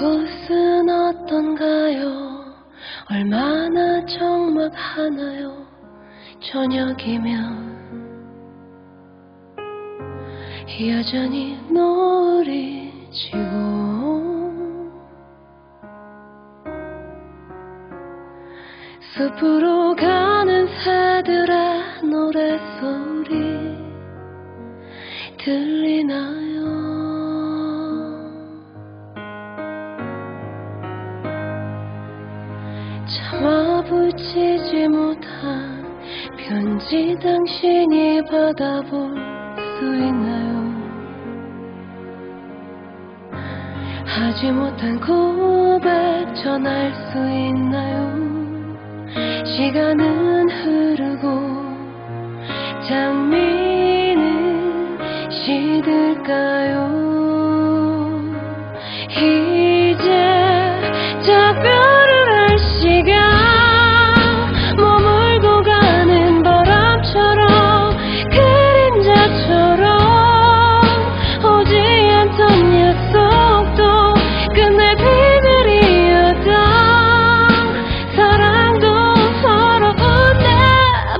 그곳은 어떤가요? 얼마나 적막하나요? 저녁이면 여전히 노을이 지고 숲으로 가는 새들의 노랫소리 들리나요? 차마 붙이지 못한 편지 당신이 받아볼 수 있나요? 하지 못한 고백 전할 수 있나요? 시간은 흐르고 장미는 시들까요? 이제 작별을 할 시간, 머물고 가는 바람처럼 그림자처럼 오지 않던 약속도 끝내 비밀이었다. 사랑도 서러운 내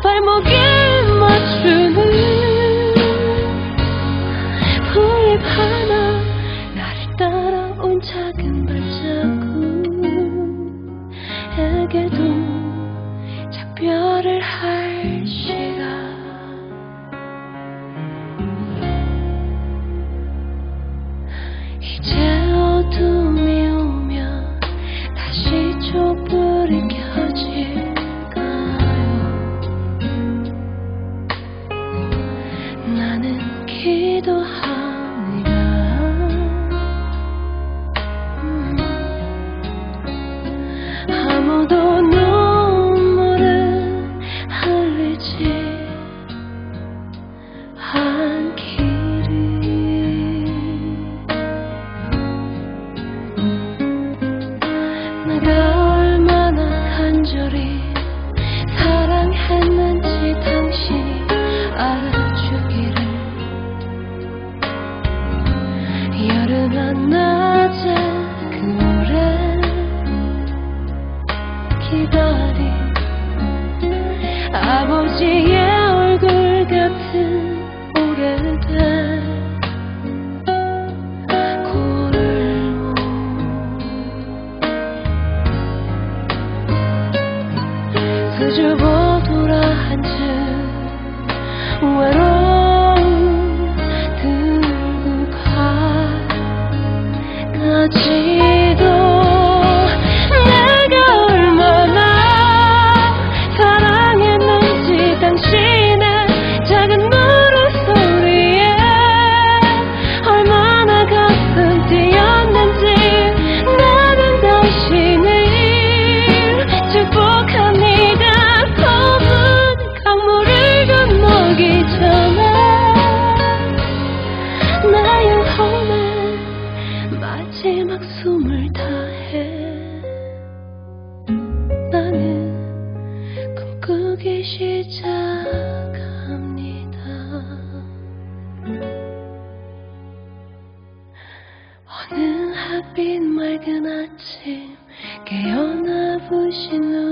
발목에 맞추는 풀잎 하나, 나를 따라온 작은 발자국에게도 작별을 할 시간. 이제 어둠이 오면 다시 촛불이 켜질까요? 나는 기도합니다. 아무도 눈물을 흘리지 않기를. 내가 얼마나 간절히 사랑했는지 당신이 알아주기를. 여름 한 낮에 그 오래 기다린 아버지의 얼굴 같은 오래된 골목 수줍어 돌아앉은 외로움 들고 가까지도 내가 얼마나 사랑했는지 당신의 작은 노랫소리에 얼마나 가슴 뛰었는지. 나는 당신을 축복합니다. 검은 강물을 건너기 전에 나 영혼의 마지막 숨을 다해 나는 꿈꾸기 시작합니다. 어느 햇빛 맑은 아침 깨어나 보신 후